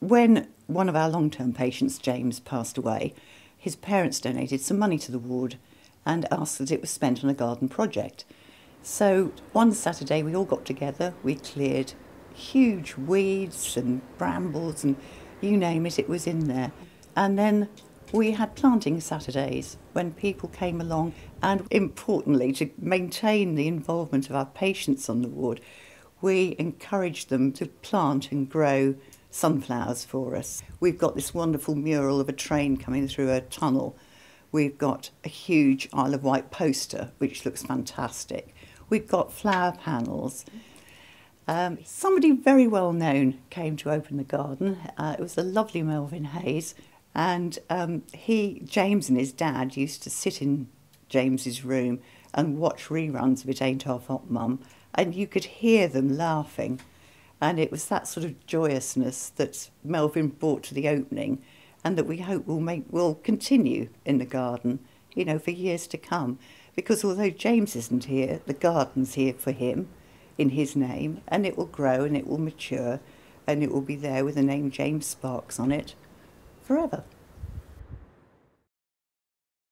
When one of our long-term patients, James, passed away, his parents donated some money to the ward and asked that it was spent on a garden project. So one Saturday we all got together, we cleared huge weeds and brambles and you name it, it was in there. And then we had planting Saturdays when people came along, and importantly, to maintain the involvement of our patients on the ward, we encouraged them to plant and grow sunflowers for us. We've got this wonderful mural of a train coming through a tunnel. We've got a huge Isle of Wight poster, which looks fantastic. We've got flower panels. Somebody very well known came to open the garden. It was the lovely Melvin Hayes, and James and his dad used to sit in James's room and watch reruns of It Ain't Half Hot Mum, and you could hear them laughing. And it was that sort of joyousness that Melvin brought to the opening, and that we hope will continue in the garden, you know, for years to come. Because although James isn't here, the garden's here for him, in his name, and it will grow and it will mature, and it will be there with the name James Sparks on it forever.